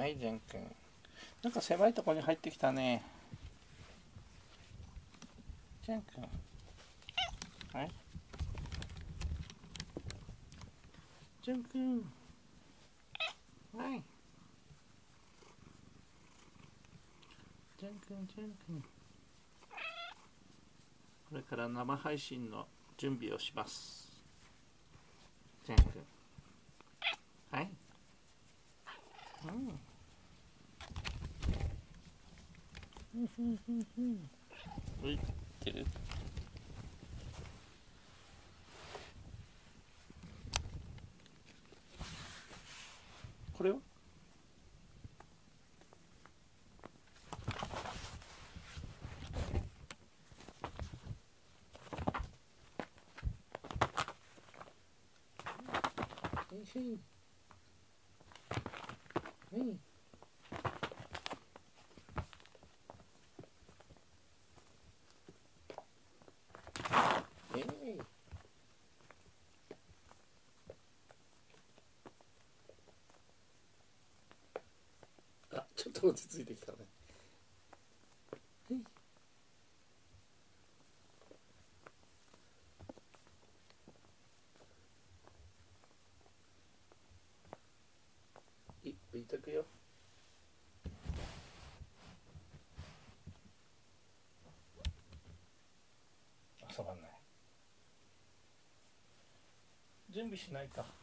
はい、ジェン君。なんか狭いところに入ってきたね。ジェン君。はい。ジェン君。はい。ジェン君、ジェン君。これから生配信の準備をします。ジェン君。はい。浮いてる。これは？はい。あ、ちょっと落ち着いてきたね。拭いとくよ。遊ばない。準備しないか。